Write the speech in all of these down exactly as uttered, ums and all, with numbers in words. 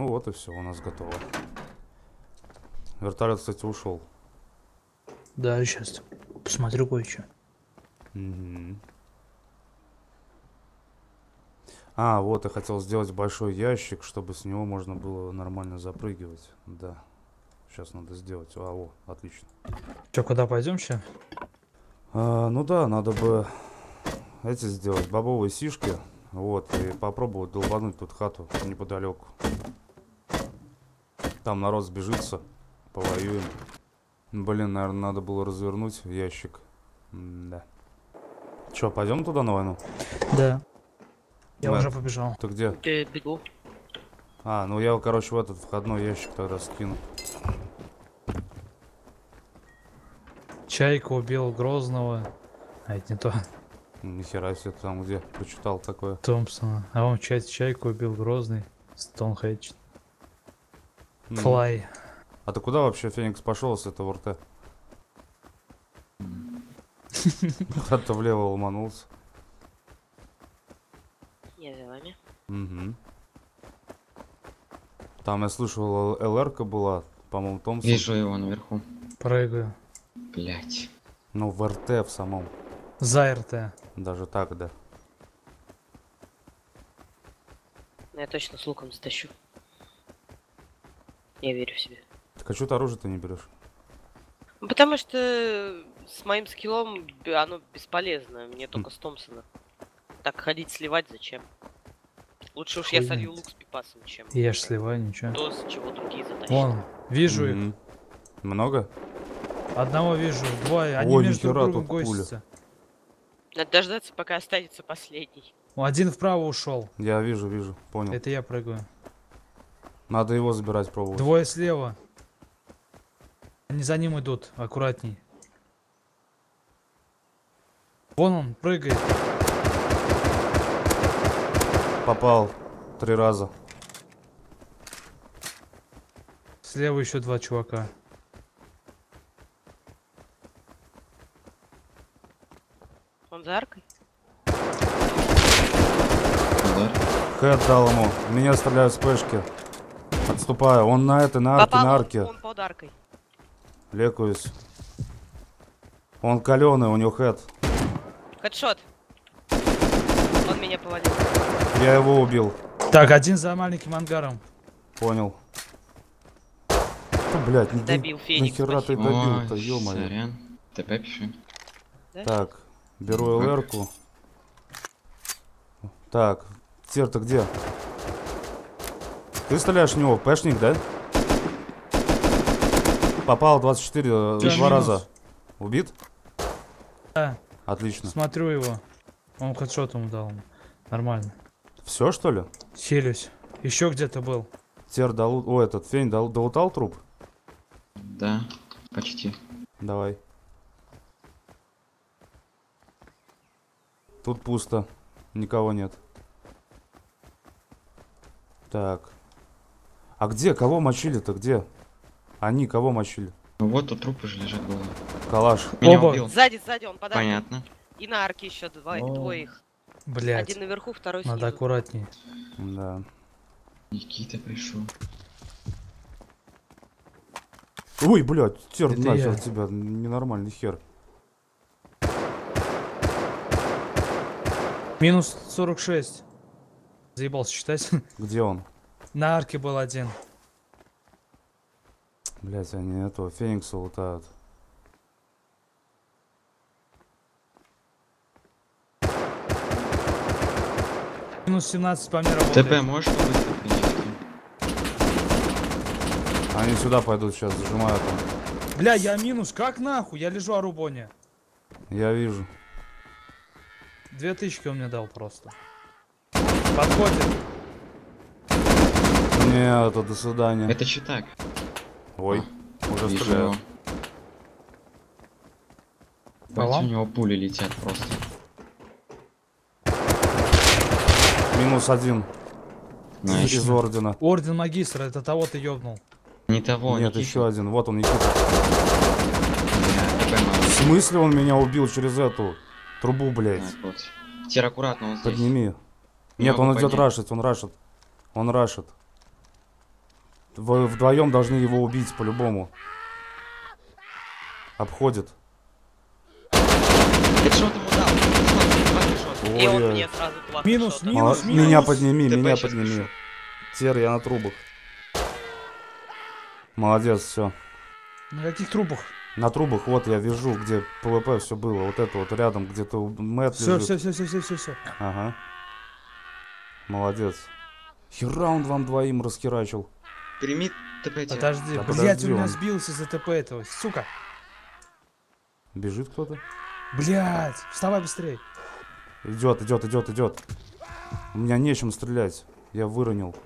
Ну вот и все, у нас готово. Вертолет, кстати, ушел. Да, сейчас посмотрю кое-что. Угу. А, вот я хотел сделать большой ящик, чтобы с него можно было нормально запрыгивать. Да. Сейчас надо сделать. А, о, отлично. Че, куда пойдем сейчас? А, ну да, надо бы эти сделать, бобовые сишки. Вот, и попробовать долбануть тут хату неподалеку. Там народ сбежится, повоюем. Блин, наверное, надо было развернуть ящик. Да. Че, пойдем туда на войну? Да. Я Мэ, уже побежал. Ты где? Я бегу. А, ну я, короче, в этот входной ящик тогда скину. Чайку убил Грозного. А это не то. Нихера себе, там где почитал такое. Томпсона. А он в чате чайку убил Грозный. Стоунхедж. Флай. А ты куда вообще, Феникс, пошел с этого рта? Куда-то влево ломанулся. Я за вами. Угу. Там я слышал, ЛР-ка была, по-моему, Томпсон. Вижу его наверху. Прыгаю. Блять. Ну, в РТ в самом. За РТ. Даже так, да. Я точно с луком затащу. Я верю в себя. Так а что ты оружие ты не берешь? Потому что с моим скиллом оно бесполезно. Мне только с Томпсона. Так ходить сливать зачем? Лучше уж я солью лук с пипасом, чем... Я ж сливаю, ничего. То, с чего другие затащат. Вон, вижу их. Много? Одного вижу, двое. Они между другом гостятся. Надо дождаться, пока останется последний. Один вправо ушел. Я вижу, вижу, понял. Это я прыгаю. Надо его забирать, пробовать. Двое слева. Они за ним идут, аккуратней. Вон он, прыгает. Попал три раза. Слева еще два чувака. Он за аркой? Хэт дал ему. Меня стреляют с пешки. Отступаю. Он на это, на арке, на арке. Он под аркой. Лекуюсь. Он каленый, у него хэт. Хедшот. Он меня повалил. Я его убил. Так, один за маленьким ангаром. Понял. Блять, не добил Феникс. Нахера ты добил-то, ё-моё. ТП пиши. Так, беру ЛР-ку. Так, Тер-то где? Ты стреляешь в него, пэшник, да? Попал двадцать четыре, два раза. Убит? Да. Отлично. Смотрю его. Он хедшотом дал. Нормально. Все, что ли? Селюсь. Еще где-то был. Тер долу... О, этот Фень дол... долутал труп? Да, почти. Давай. Тут пусто. Никого нет. Так. А где? Кого мочили-то? Где? Они кого мочили? Ну вот тут трупы же лежат было. Калаш. Меня убил. Сзади, сзади он подал. Понятно. И на арке еще двоих. Блядь. Один наверху, второй снизу. Надо аккуратнее. Да. Никита пришел. Ой, блядь, Тер начал тебя. Ненормальный хер. Минус сорок шесть. Заебался считать. Где он? На арке был один. Блядь, они этого Феникса лутают. Минус семнадцать по мне работает. ТП можешь выступить? Они сюда пойдут сейчас, зажимают. Бля, я минус, как нахуй? Я лежу о рубоне. Я вижу. Две тычки он мне дал просто. Подходит. Нет, это до свидания. Это читак. Ой, а, уже стрелял. У него пули летят просто. Минус один. Найс. Из ордена. Орден магистра, это того ты ёбнул. Не того, нет. Никита. Еще один. Вот он, Никита. В смысле он меня убил через эту трубу, блядь? А, вот. Тир, аккуратно, он здесь. Подними. Не, нет, он идет рашить, он рашит. Он рашит. Вы вдвоем должны его убить по-любому. Обходит. И он мне сразу плакал. Минус, минус, а, минус. Меня подними, Д П меня подними. Тер, я на трубах. Молодец, все. На каких трубах? На трубах, вот я вижу, где ПВП все было. Вот это вот рядом, где-то Мэтт все, лежит. Все, все, все, все, все, все. Ага. Молодец. Хера он вам двоим раскирачил. Прими ТП. Подожди, да, блядь, у меня он сбился за ТП этого, сука. Бежит кто-то? Блядь, вставай быстрее. Идет, идет, идет, идет. У меня нечем стрелять. Я выронил.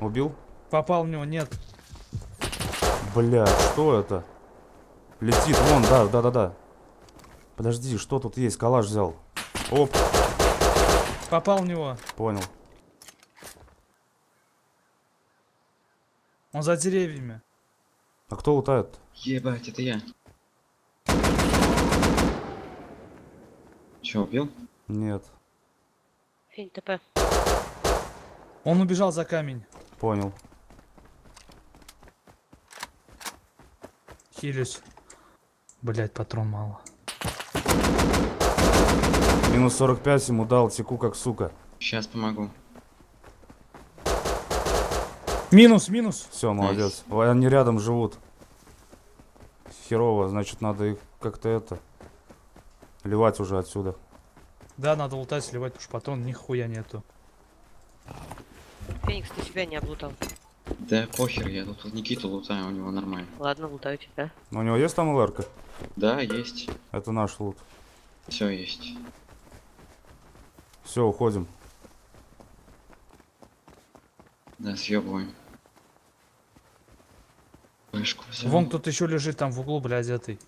Убил? Попал в него, нет. Бля, что это? Летит, вон, да, да, да, да. Подожди, что тут есть? Калаш взял. Оп. Попал в него. Понял. Он за деревьями. А кто лутает? Ебать, это я. Че, убил? Нет. Финь ТП. Он убежал за камень. Понял. Хилюсь. Блять, патрон мало. Минус сорок пять ему дал, теку как сука. Сейчас помогу. Минус, минус. Все, молодец. Nice. Они рядом живут. Херово, значит, надо их как-то это... Ливать уже отсюда. Да, надо лутать, сливать, потому что патрон нихуя нету. Феникс, ты себя не облутал. Да похер, я тут Никиту лутаю, у него нормально. Ладно, лутайте, да? Но у него есть там ЛР-ка? Да, есть. Это наш лут. Все есть. Все, уходим. Да, съебываем. Вон тут еще лежит там в углу, бля, одетый.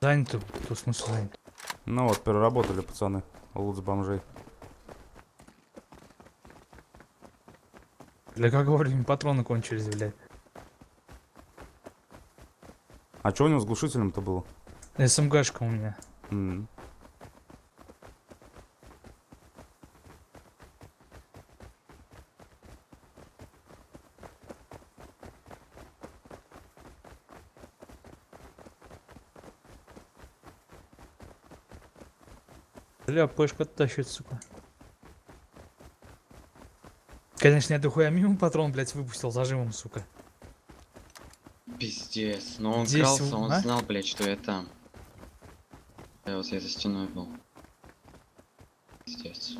Занято, то смысл занят. Ну вот, переработали, пацаны. Лут с бомжей. Для какого времени патроны кончились, блядь? А что у него с глушителем-то было? СМГшка у меня. Mm. Бля, пышка тащит, сука. Конечно, я дохуя мимо патрон, блядь, выпустил зажимом, сука. Пиздец, но он крался, он а? знал, блядь, что я там. Да, вот я за стеной был. Пиздец.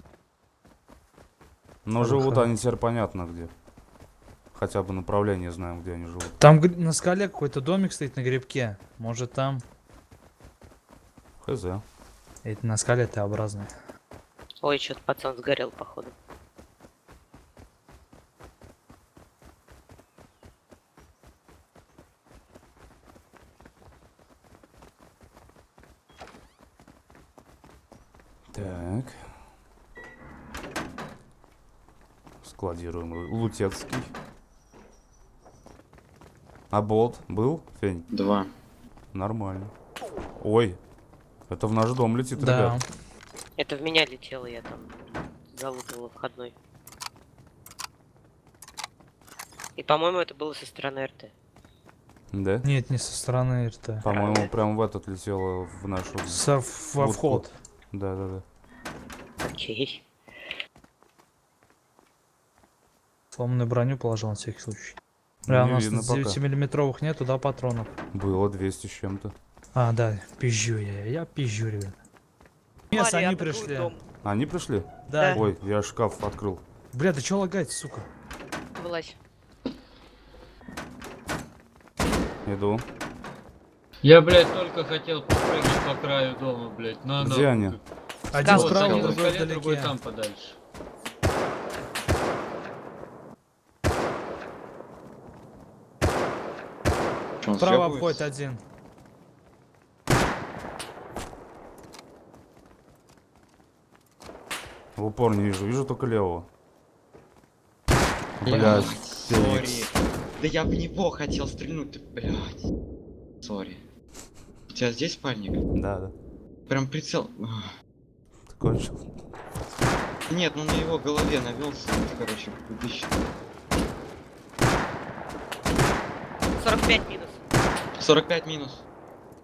Но живут они теперь понятно где. Хотя бы направление знаем, где они живут. Там на скале какой-то домик стоит на гребке. Может там... Хз. Это на скале Т-образно. Ой, что-то пацан сгорел, походу. Так. Складируем лутецкий. А болт был, Фень? Два. Нормально. Ой. Это в наш дом летит, да, ребят. Это в меня летело, я там залутывал входной. И, по-моему, это было со стороны РТ. Да? Нет, не со стороны РТ. По-моему, прям в этот летело, в нашу... Со... Во вход. Да-да-да. Окей. Сломанную броню положил на всякий случай. Бля, у нас девятимиллиметровых нету, да, патронов? Было двести с чем-то. А, да, пизжу я, я пизжу, ребят. Место, они пришли. Они пришли? Да. Ой, я шкаф открыл. Бля, ты чё лагать, сука? Вылазь. Иду. Я, блядь, только хотел попрыгнуть по краю дома, блядь. Надо... Где они? Один справа, другой вдалеке. Другой там подальше. Справа обходит один. В упор не вижу, вижу только левого. Блядь, сори. Да я в него хотел стрельнуть, блядь. Сори. У тебя здесь спальник? Да, да. Прям прицел. Ты кончил. Нет, ну на его голове навелся, короче, две тысячи. сорок пять минус. сорок пять минус.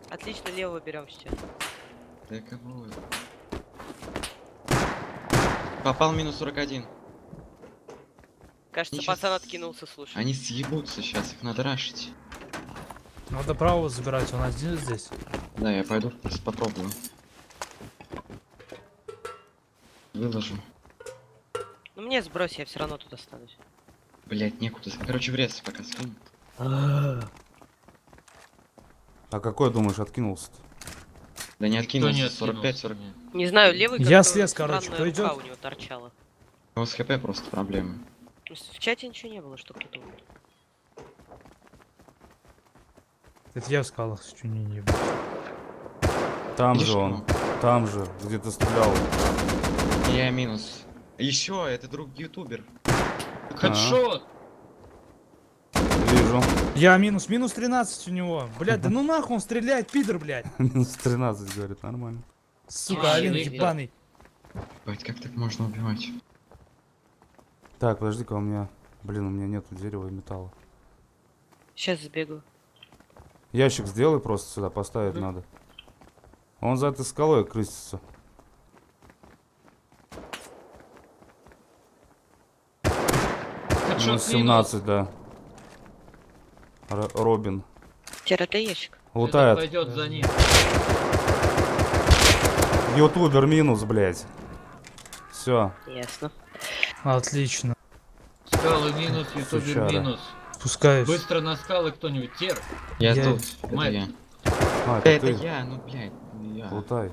Отлично, левого берем сейчас. Да кого? Попал минус сорок один. Кажется, они пацан сейчас... откинулся, слушай. Они съебутся сейчас, их надо рашить. Надо правого забирать, он один здесь. Да, я пойду просто попробую. Выложу. Ну мне сбрось, я все равно тут останусь. Блять, некуда. Короче, врезь пока скинь. А какой, думаешь, откинулся-то? Да не откинулся, сорок пять сорок. Не знаю, левый... Я слез, короче, кто идет? У него торчала. У вас хп просто проблемы. В чате ничего не было, что кто-то... Это я в скалах с чуни. Там Видишь, же он, там же, где-то стрелял. Я минус. Еще, это друг ютубер. Хэдшот! Вижу. Я минус, минус тринадцать у него. Блядь, да ну нахуй он стреляет, пидор, блядь. Минус тринадцать, говорит, нормально. Сука, Алин ебаный. Блять, как так можно убивать? Так, подожди-ка, у меня... Блин, у меня нету дерева и металла. Сейчас забегу. Ящик сделай просто сюда, поставить mm. надо. Он за этой скалой крысится. Минус семнадцать, да. Р Робин. Теперь это ящик. Лутает. Это пойдет за ним. Ютубер минус, блядь. Все. Ясно. Отлично. Скалы минус, ютубер Сучара. минус. Пускай. Быстро на скалы кто-нибудь. Тер. Я, я тут. Это я. А, это, это я, ну блядь. Я. Лутай.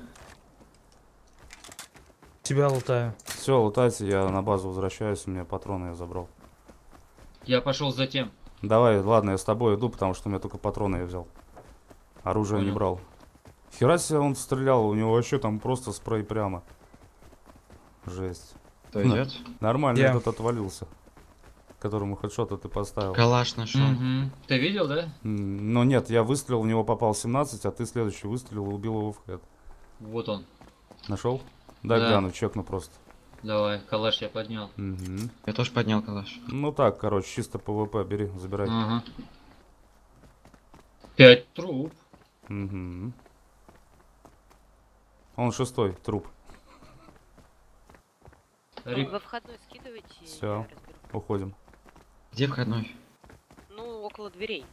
Тебя лутаю. Все, лутайте, я на базу возвращаюсь, у меня патроны я забрал. Я пошел за тем. Давай, ладно, я с тобой иду, потому что у меня только патроны я взял. Оружие Понял. не брал. Хера себе он стрелял, у него вообще там просто спрей прямо. Жесть. Кто идет? Нормально, я тут отвалился. Которому хедшота ты поставил. Калаш нашел. Угу. Ты видел, да? Но нет, я выстрелил, в него попал семнадцать, а ты следующий выстрелил и убил его в хэд. Вот он. Нашел? Да, да. Гляну, чекну просто. Давай, калаш я поднял. Угу. Я тоже поднял калаш. Ну так, короче, чисто пвп, бери, забирай. Ага. Пять труп. Угу. Он шестой труп. Рик. Во входной скидывайте. Все, уходим. Где входной? Ну, около дверей.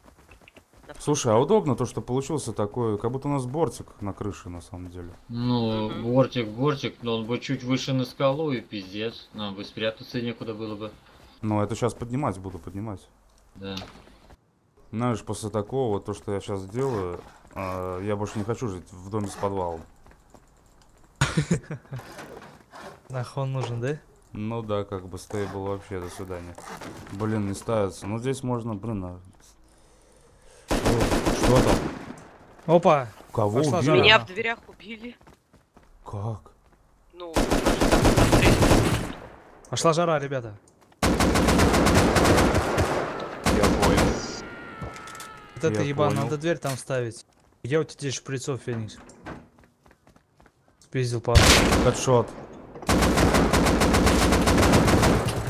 Слушай, а удобно то, что получился такой, как будто у нас бортик на крыше, на самом деле. Ну, mm-hmm. бортик, бортик, но он бы чуть выше на скалу и пиздец. Нам бы спрятаться некуда было бы. Ну, это сейчас поднимать буду, поднимать. Да. Знаешь, после такого, то, что я сейчас делаю, я больше не хочу жить в доме с подвалом. Нахуй он нужен, да? Ну да, как бы стейбл вообще, до свидания. Блин, не ставится. Ну, здесь можно, блин... Что там? Опа! Кого убили? Меня в дверях убили. Как? Ну, пошла жара, ребята. Я понял. Вот это ебан, надо дверь там ставить. Где у тебя шприцов, Феникс? Спиздил пару. Хэдшот.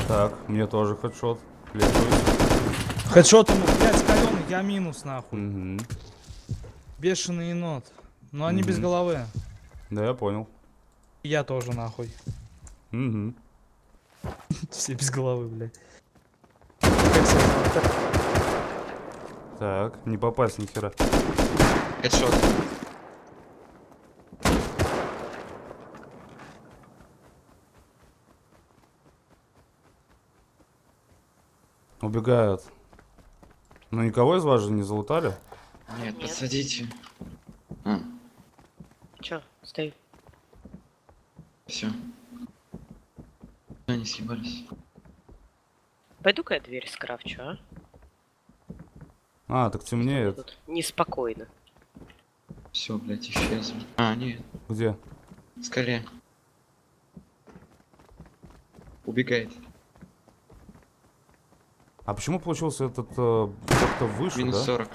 Так, мне тоже хэдшот. Хэдшот ему, блядь, скаленый, я минус, нахуй. Угу. Бешеный енот. Но они угу. без головы. Да, я понял. Я тоже, нахуй. Угу. Все без головы, блядь. Так, не попасть ни хера. Хэдшот. Убегают. Ну никого из вас же не залутали? Нет, Нет. посадите. А. Че, стой. Все. Они съебались. Пойду-ка я дверь скрафчу, а? А, так темнеет. Неспокойно. Все, блядь, исчезли. А, нет. Где? Скорее. Убегает. А почему получился этот э, как-то выше, минус да? сорок.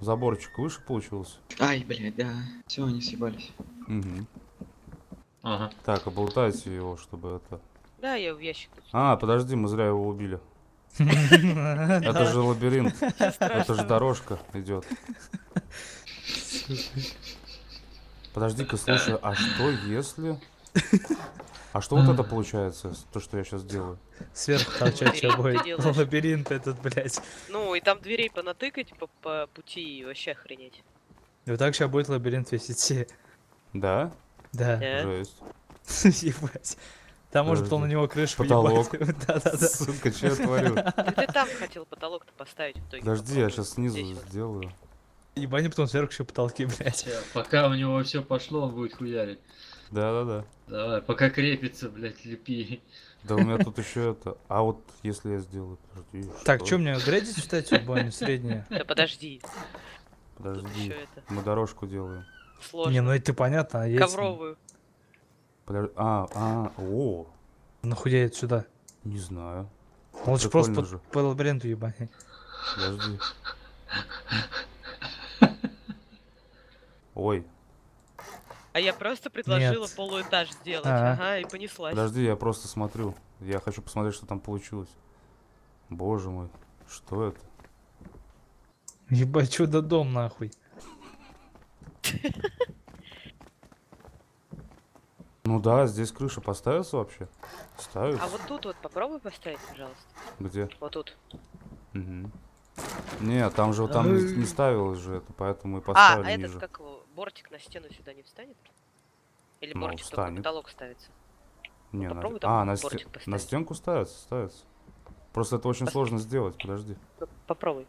Заборчик выше получился. Ай, блядь, да. Все, они съебались. Угу. Ага. Так, оболтайте его, чтобы это... Да, я в ящик. А, подожди, мы зря его убили. Это же лабиринт. Это же дорожка идет. Подожди-ка, слушай, а что если... А что вот это получается, то, что я сейчас делаю? Сверху торчать собой. Лабиринт этот, блядь. Ну, и там дверей понатыкать по пути и вообще охренеть. И вот так сейчас будет лабиринт весь идти. Да? Да. Жесть. Ебать. Там может кто на него крышу потолок. Да-да-да. Сука, что я творю? Ты там хотел потолок-то поставить в итоге. Подожди, я сейчас снизу сделаю. Ебани потом сверху еще потолки, блядь. Пока у него все пошло, он будет хуярить. Да-да-да. Давай, пока крепится, блядь, лепи. Да у меня тут еще это... А вот если я сделаю... Подожди, так, что мне, грейдить, кстати, в бане средняя? Да подожди. Подожди, мы дорожку делаем. Сложно. Не, ну это понятно, а есть... Ковровую. Подожди, а, а, о. Нахуя это сюда? Не знаю. Лучше просто по, по лабиринту ебать. Подожди. Ой. А я просто предложила Нет. полуэтаж сделать, а -а. ага, и понеслась. Подожди, я просто смотрю. Я хочу посмотреть, что там получилось. Боже мой, что это? Ебать, чудо дом, нахуй. Ну да, здесь крыша поставится вообще? Ставится. А вот тут вот попробуй поставить, пожалуйста. Где? Вот тут. Угу. Не, там же вот там не, не ставилось же это, поэтому и поставили ниже. А, а этот, как его, бортик на стену сюда не встанет? Или ну, бортик встанет. Только на потолок ставится? Не, ну, попробуй на... А, на, стен... на стенку ставится, ставится. Просто это очень Пос... сложно сделать, подожди. Попробуй.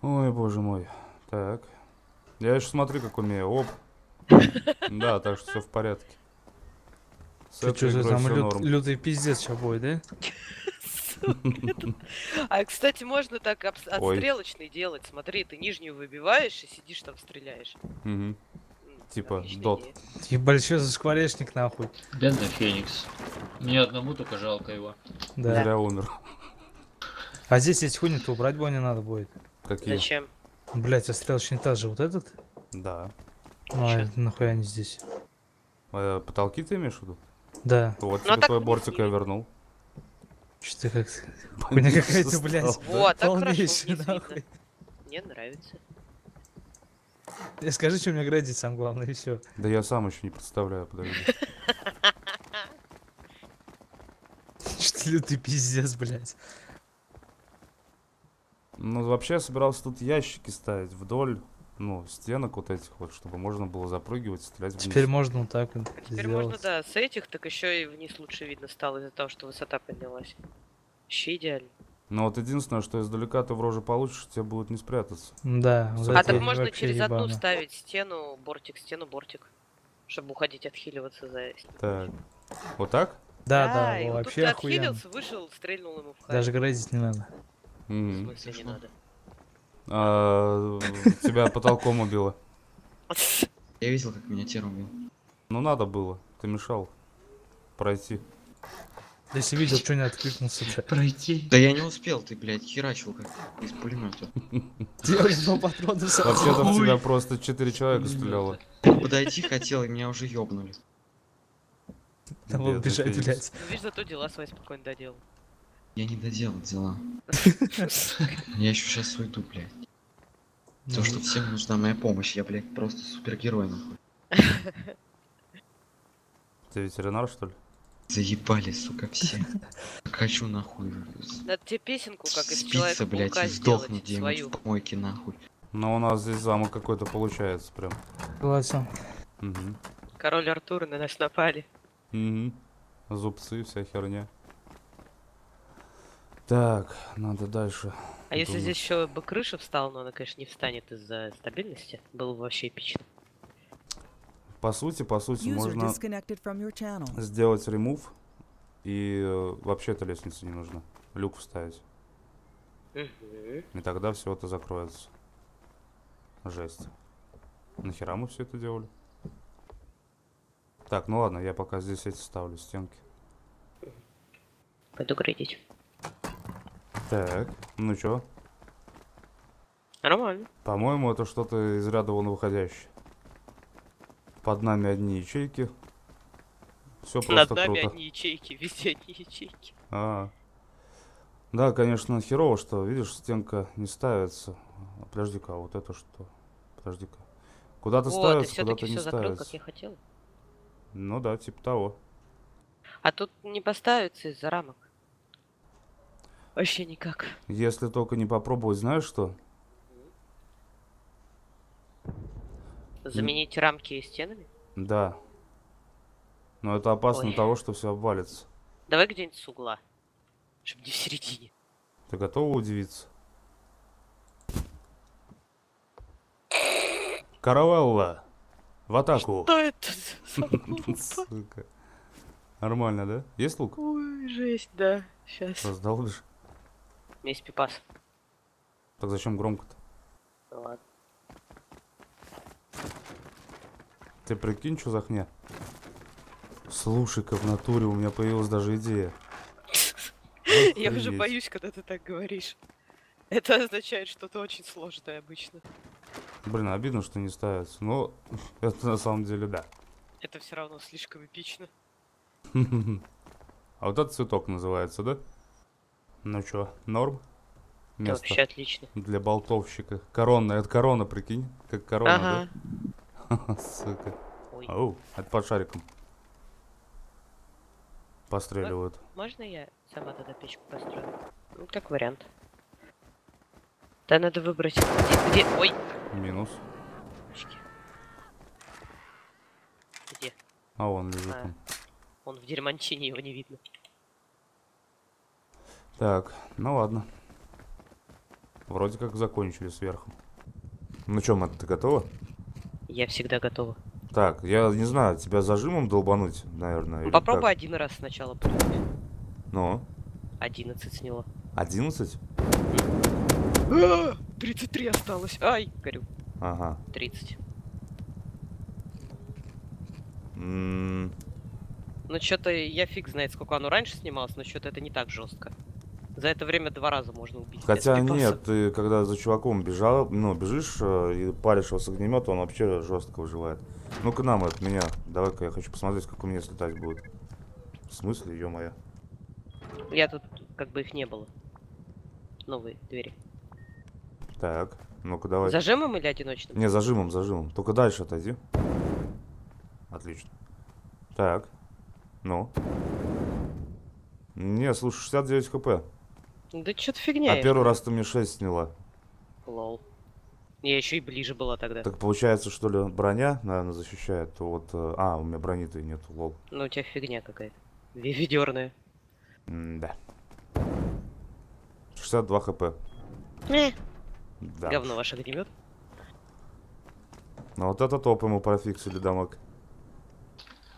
Ой, боже мой. Так. Я еще смотрю, как умею. Оп. Да, так что все в порядке. Ты что, там лютый пиздец сейчас будет, да? А, кстати, можно так отстрелочный делать. Смотри, ты нижнюю выбиваешь и сидишь там стреляешь. Типа, дот. Ебать, что за скворечник, нахуй. Бедный Феникс. Мне одному только жалко его. Да. Зря умер. А здесь есть хуйня, то убрать бы не надо будет. Зачем? Блять, отстрелочный этаж же вот этот? Да. А, нахуя они здесь? А, потолки ты имеешь в виду? Да. Вот тебе твой бортик я вернул. Что ты как... Хуйня какая-то, блядь. Вот, так хорошо. Мне нравится. Скажи, что у меня градить сам главное, и все. Да я сам еще не представляю, подожди. Что лютый пиздец, блядь. Ну, вообще я собирался тут ящики ставить вдоль... Ну, стенок вот этих вот, чтобы можно было запрыгивать, стрелять вниз. Теперь можно вот так вот Теперь сделать. можно, да, с этих, так еще и вниз лучше видно стало из-за того, что высота поднялась. Вообще идеально. Но вот единственное, что издалека ты в рожу получишь, тебе будет не спрятаться. Да. А так можно через ебано. одну ставить стену, бортик, стену, бортик. Чтобы уходить, отхиливаться за... Так. Вот так? Да, да, да и вот вообще тут охуенно. Отхилился, вышел, стрельнул ему в хай. Даже грейдить не надо. Mm. В смысле не надо? А, тебя потолком убило. Я видел, как меня тир убил. Ну надо было, ты мешал пройти. Если видел, что не откликнулся. Пройти. Да я не успел, ты, блядь, херачил как из пулемета. Вообще там тебя просто четыре человека стреляло. Подойти хотел, и меня уже ёбнули. Там убежать, блядь. Видишь, зато дела свои спокойно доделал. Я не доделал дела. Я еще сейчас уйду, блядь. То, что всем нужна моя помощь, я, блядь, просто супергерой, нахуй. Ты ветеринар, что ли? Заебали, сука, все. Хочу, нахуй. Надо тебе песенку, как из Человека-паука, блядь, и сдохнуть где-нибудь в помойке, нахуй. Но у нас здесь замок какой-то получается, прям. Классно. Король Артур на нас напали. Угу. Зубцы, вся херня. Так, надо дальше. А думать. Если здесь еще бы крыша встала, но она, конечно, не встанет из-за стабильности, было бы вообще эпично. По сути, по сути, User можно сделать ремув, и э, вообще эта лестница не нужна. Люк вставить. Uh-huh. И тогда все это закроется. Жесть. Нахера мы все это делали? Так, ну ладно, я пока здесь эти ставлю, стенки. Пойду грейдить. Так, ну чё? Нормально. По-моему, это что-то из ряда вон выходящее. Под нами одни ячейки. Все просто круто. Над нами одни ячейки, везде одни ячейки. А-а-а. Да, конечно, херово, что, видишь, стенка не ставится. Подожди-ка, а вот это что? Подожди-ка. Куда-то ставится, куда-то не ставится. Ты все-таки все закрыл, как я хотел. Ну да, типа того. А тут не поставится из-за рамок. Вообще никак. Если только не попробовать, знаешь что? Заменить Н... рамки стенами? Да. Но это опасно. Ой. Того, что все обвалится. Давай где-нибудь с угла. Чтобы не в середине. Ты готова удивиться? Каравелла! В атаку! Что это за глупо? Нормально, да? Есть лук? Ой, жесть, да. Сейчас. Раздолбишь. У меня есть пипас. Так зачем громко-то? Ну ладно. Ты прикинь, что за хня? Слушай-ка, в натуре у меня появилась даже идея. Я уже боюсь, когда ты так говоришь. Это означает что-то очень сложное обычно. Блин, обидно, что не ставится. Но это на самом деле да. Это все равно слишком эпично. А вот этот цветок называется, да? Ну чё, норм? Место вообще отлично. Для болтовщика. Корона, это корона, прикинь. Как корона, да? Сука. Оу, это под шариком. Постреливают. Можно я сама тогда печку построю? Ну, как вариант. Да, надо выбрать. Где? Ой. Минус. Где? А он лежит. А. Он в дерьманчине, его не видно. Так, ну ладно. Вроде как закончили сверху. Ну чё, Мат, ты готова? Я всегда готова. Так, я не знаю, тебя зажимом долбануть, наверное. Ну, попробуй как? Один раз сначала. Ну? одиннадцать сняло. одиннадцать? тридцать три осталось. Ай, горю. Ага. тридцать. М-м. Ну, что-то я фиг знает, сколько оно раньше снималось, но что-то это не так жестко. За это время два раза можно убить. Хотя нет, ты когда за чуваком бежал, ну, бежишь и паришь его с огнемета, он вообще жестко выживает. Ну-ка нам от меня. Давай-ка я хочу посмотреть, как у меня слетать будет. В смысле, ё-моё. Я тут, как бы их не было. Новые двери. Так, ну-ка давай. Зажимом или одиночным? Не, зажимом, зажимом. Только дальше отойди. Отлично. Так. Ну. Не, слушай, шестьдесят девять хп. Да что-то фигня. А первый раз ты мне шесть сняла. Лол. Я еще и ближе была тогда. Так получается, что ли, броня, наверное, защищает. Вот. А, у меня брони-то и нет, лол. Ну у тебя фигня какая-то. Ведерная. Да. шестьдесят два хп. Не. Да. Говно ваш огнемет. Ну вот это топ ему профиксили дамаг.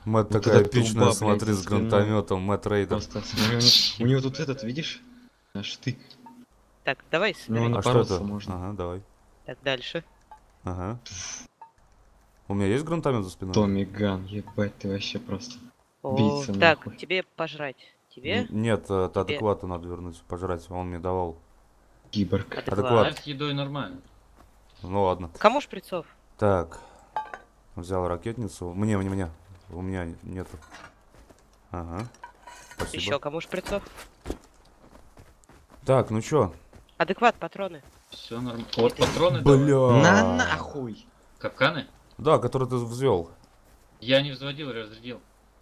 Мэтт вот такая эпичная, смотри, блядь, с гранатометом, Мэтт Рейдер. У него тут этот, видишь? Штык. Так, давай соберем. Ну, а что это? Можно. Ага, давай. Так, дальше. Ага. У меня есть гранатомет за спиной? Томми Ган, ебать, ты вообще просто. О, биться, так, нахуй. Тебе пожрать. Тебе? Н нет, это тебе... адекватно надо вернуть, пожрать, он мне давал. Киборг. Адекват. С едой нормально. Ну ладно. Кому шприцов? Так. Взял ракетницу. Мне, мне, мне. У меня нету. Ага. Спасибо. Еще кому шприцов? Так, ну чё? Адекват, патроны. Все нормально. Вот это... патроны. Бля. На нахуй. Капканы? Да, которые ты взвел. Я не взводил, разрядил.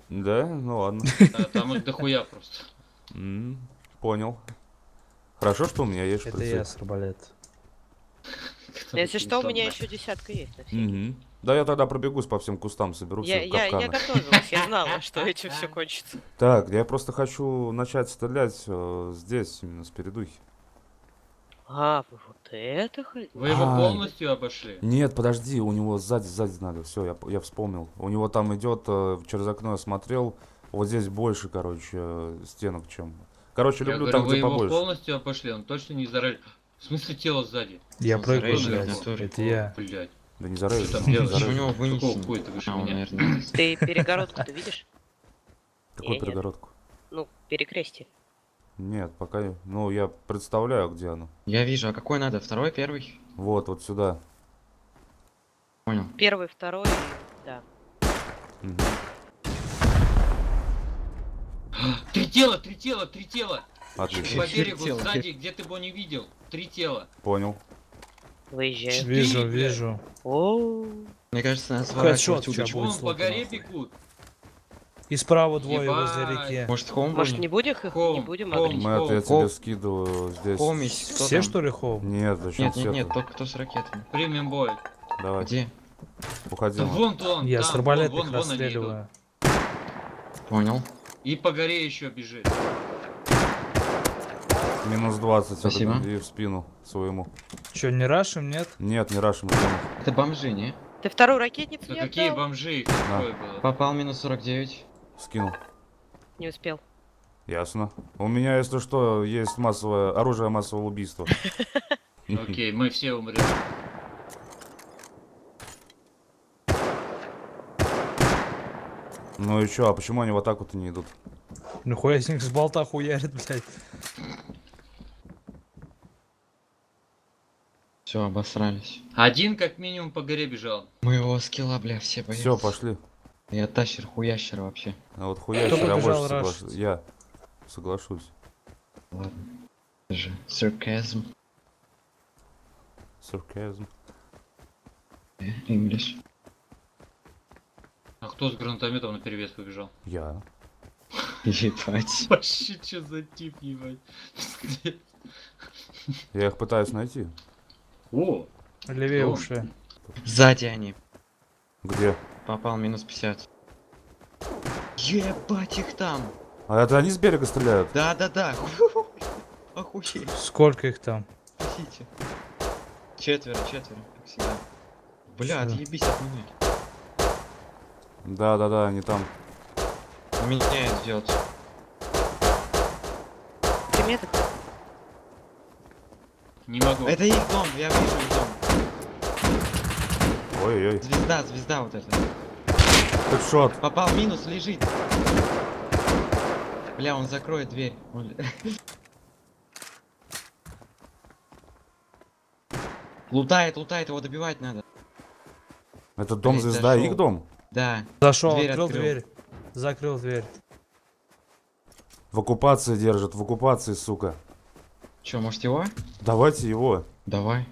Да? Ну ладно. Там их дохуя просто. Понял. Хорошо, что у меня есть шприцы. Это я с арбалет. Если что, у меня еще десятка есть на всякий. Да, я тогда пробегусь по всем кустам, соберу все капканы. Я готовилась, я знала, что этим все кончится. Так, я просто хочу начать стрелять здесь, именно с передухи. А, вы вот это хотите? Вы его полностью обошли? Нет, подожди, у него сзади, сзади надо. Все, я вспомнил. У него там идет, через окно я смотрел, вот здесь больше, короче, стенок, чем... Короче, люблю там, где побольше. Вы его полностью обошли, он точно не зарыл. В смысле, тело сзади. Я прыгаю, это я. Блядь. Да не зарыл. У него вынесло. Ты перегородку-то видишь? Какую перегородку? Ну, перекрести. Нет, пока... Ну, я представляю, где оно. Я вижу, а какой надо? Второй, первый? Вот, вот сюда. Понял. Первый, второй, да. Три тела, три тела, три тела. Отлично. По берегу, тела. Сзади, где ты его не видел. Три тела. Понял. Выезжаю. Вижу, ты, вижу. О. Мне кажется, нас сворачивать уже будет. По горе бегут. И справа двое Ебать. возле реки. Может, холм? Может, не будем их? Холм. Не будем холм. Мы ответ тебе скидываю здесь. Холм есть. Все там? Что ли холм? Нет, зачем? Нет, нет, нет, только кто с ракетами. Премиум бой. Давай. Где? Уходи. Да вон то он. Я там, с арбалетных расстреливаю. Понял. И по горе еще бежит. Минус двадцать. Спасибо. И в спину своему. Че, не рашим, нет? Нет, не рашим. Это бомжи, не? Ты вторую ракетницу не отдал? Какие бомжи? Да. Было? Попал минус сорок девять. Скинул. Не успел. Ясно. У меня, если что, есть массовое оружие массового убийства. Окей, мы все умрем. Ну и чё, а почему они в атаку-то не идут? Ну хуя с них с болта хуярит, блядь. Все, обосрались. Один как минимум по горе бежал. Мы его скилла, бля, все боятся. Все, пошли. Я тащер, хуящер вообще. А вот хуящер, я больше соглашусь. Я соглашусь. Ладно. Держи. Сарказм. Сарказм. English. А кто с гранатометом на перевес побежал? Я. Ебать. Вообще, что за тип, ебать. Я их пытаюсь найти. О! Левее уши. Сзади они. Где? Попал минус пятьдесят. Ебать их там. А это они с берега стреляют? Да, да, да. Охуеть. Сколько их там? Спасите. Четверо, четверо, как всегда. Бля, отъебись от меня. Да, да, да, они там. Меня идет. Ты метод? Не могу. Это их дом, я вижу их дом. Ой-ой-ой. Звезда, звезда вот эта. Хэдшот. Попал минус, лежит. Бля, он закроет дверь. Лутает, лутает, его добивать надо. Это дом звезда, их дом? Да. Зашел, дверь открыл, открыл дверь. Закрыл дверь. В оккупации держит, в оккупации, сука. Че, может его? Давайте его. Давай.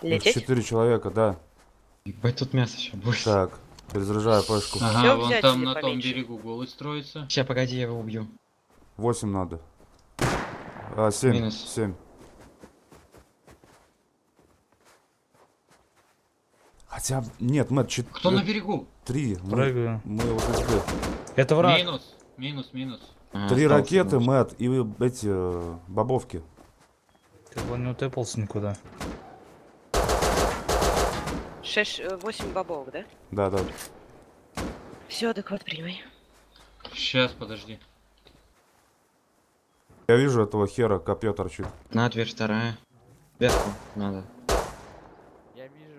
Лететь? Четыре человека, да. Ебать, тут мясо сейчас будет. Так, перезаряжаю пашку. Ага, все вон там на помечу. Том берегу голый строится. Сейчас, погоди, я его убью. Восемь надо. А, семь. Минус. Семь. Хотя, нет, мы четыре. Кто на берегу? Три. Мы, мы его сбили. Это враг. Минус, минус, минус. А, три ракеты, минус. Мэтт, и эти э, бобовки. Ты его не утэпался никуда. Шесть, восемь бобовок, да? Да, да. Все, адекват принимай. Сейчас, подожди. Я вижу этого хера, копье торчит. На дверь вторая. Вверху надо.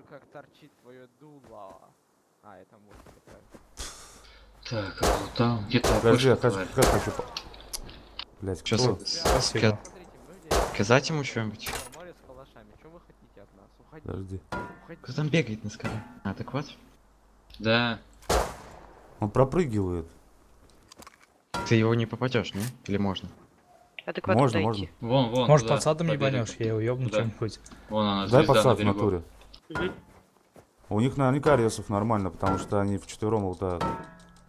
Как торчит твое дуло. А, это может быть. Так, а вот там где-то... Подожди, я хочу... Блядь, что за... Спасибо. Сказать ему что-нибудь? Море с калашами, что вы хотите от нас? Уходите. Подожди. Кто там бегает на скале? А, так вот? Да. Он пропрыгивает. Ты его не попадешь, не? Или можно? Адекватно можно, дойти. Можно. Вон, вон, может, да, подсадом ебанешь, я его ебну да. Чем-нибудь. Дай подсад в натуре. У них, наверное, кариесов нормально, потому что они вчетвером лутают.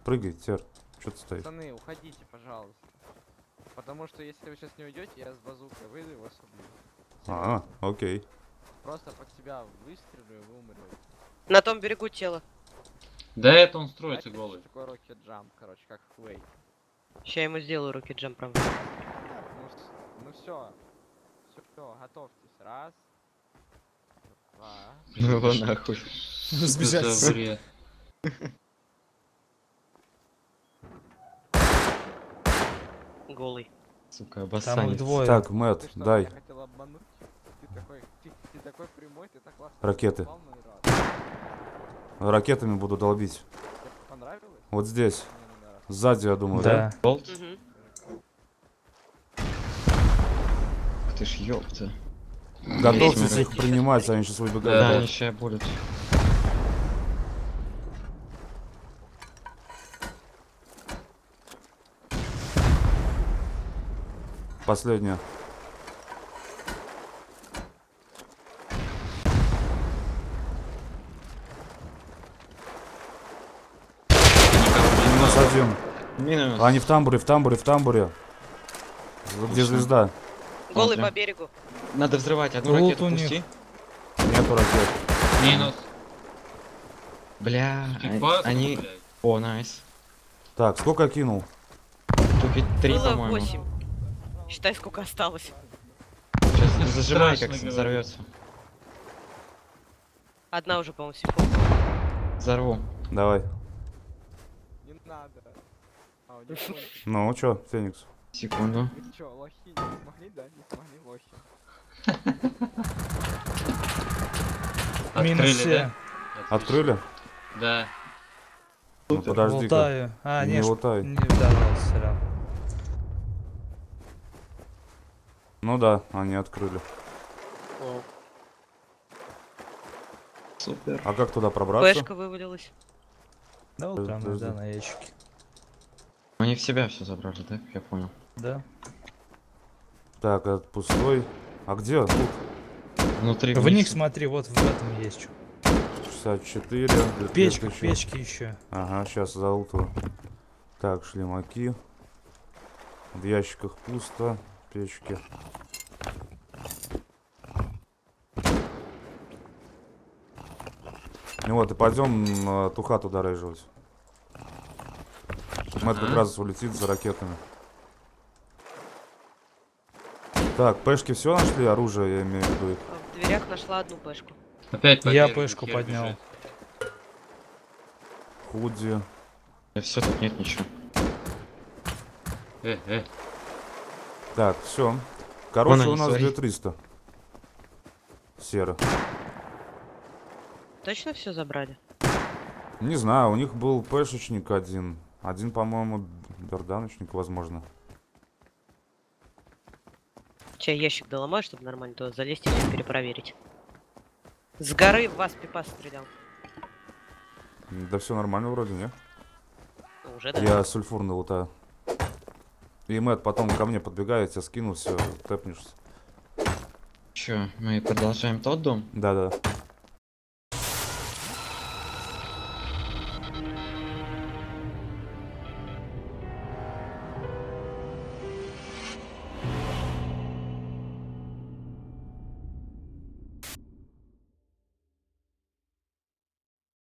Прыгай, тер. Что ты стоишь? Пацаны, уходите, пожалуйста. Потому что если вы сейчас не уйдете, я с базукой выйду и вас убью. А, окей. Просто под себя выстрелю и вы умрете. На том берегу тело. Да это он строится голый. Такой рокет джамп, короче, как Хвей. Сейчас я ему сделаю рокет джамп, правда. Ну все. Все, все, готовьтесь. Раз. Ну его нахуй. Сбежать. Голый. Сука, обоссанец. Так, Мэтт, дай. Ракеты. Ракетами буду долбить. Вот здесь. Сзади, я думаю, да? Болт? Ты ж ёпта. Готовьтесь их принимать, они сейчас выбегают. Да, они сейчас будут. последнюю. Минус один. Минус. Они в тамбуре, в тамбуре, в тамбуре. Отлично. Где звезда? Голый по берегу. Надо взрывать одну Голод ракету, пусти. Нету ракет. Минус. Бля, Степа, они... Бля. О, найс. Так, сколько кинул? Только три, по-моему. восемь. Считай, сколько осталось. Сейчас зажимай, как взорвется. Одна уже, по-моему, секунда. Взорву. Давай. Не надо. А, ну, чё, Феникс? Секунду. Вы чё, лохи не смогли, да? Не смогли лохи. Минусы. Открыли? Да. Ну, подожди-ка. А, не, не лутай. Не вдавался. Ну да, они открыли. О. Супер. А как туда пробраться? Пешка вывалилась. Да, вот прям, да, на ящике. Они в себя все забрали, да? Я понял. Да. Так, этот пустой. А где? Тут. Внутри. В них смотри, вот в этом есть что. шестьдесят четыре. Печка, печки еще. Ага, сейчас залутаю. Так, шлемаки. В ящиках пусто. Печки. Ну вот, и пойдем ту хату дореживать. Мэтт как раз улетит за ракетами. Так, пешки все нашли? Оружие, я имею в виду. В дверях нашла одну пешку. Опять я пышку поднял. Худи. Да все, тут нет ничего. Э, э. Так, все. Короче, у нас две триста. Серо. Точно все забрали? Не знаю, у них был пешечник один. Один, по-моему, берданочник, возможно. Чай, ящик доломаю, чтобы нормально туда залезть и все перепроверить. С горы в вас пипас стрелял. Да все нормально вроде, не? Ну, уже да. Я сульфурный лутаю. И Мэтт потом ко мне подбегает, я скину, все, тэпнешься. Че, мы продолжаем тот дом? Да-да.